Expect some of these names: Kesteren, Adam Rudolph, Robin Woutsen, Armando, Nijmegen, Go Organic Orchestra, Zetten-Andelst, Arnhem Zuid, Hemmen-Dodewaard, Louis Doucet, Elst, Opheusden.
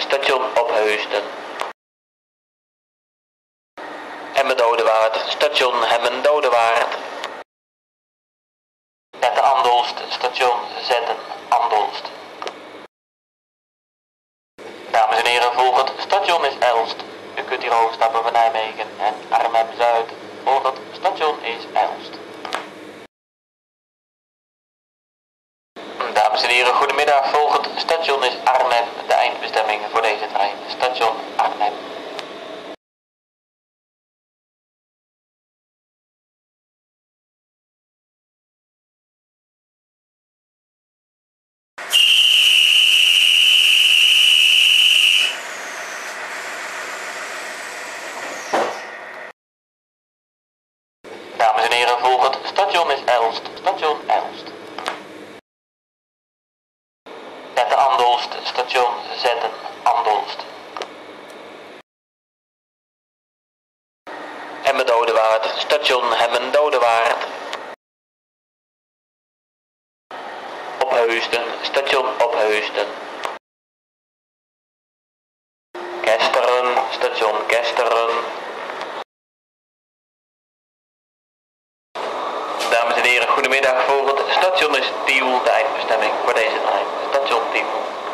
station Opheusden. Hemmen-Dodewaard, station Hemmen-Dodewaard. Zetten-Andelst, station Zetten-Andelst. Dames en heren, volgend station is Elst. U kunt hier overstappen van Nijmegen en Arnhem Zuid. Volgend station is Elst. Dames en heren, goedemiddag. Volgend station is Arnhem. De eindbestemming voor deze trein, station Arnhem. Dames en heren, volgend station is Elst, station Elst. Zetten-Andelst, station Zetten-Andelst. Hemmen-Dodewaard, station Hemmen-Dodewaard. Opheusden, station Opheusden. Kesteren, station Kesteren. Dames en heren, goedemiddag. Volgend station is Tiel, de eindbestemming voor deze trein. Station Tiel.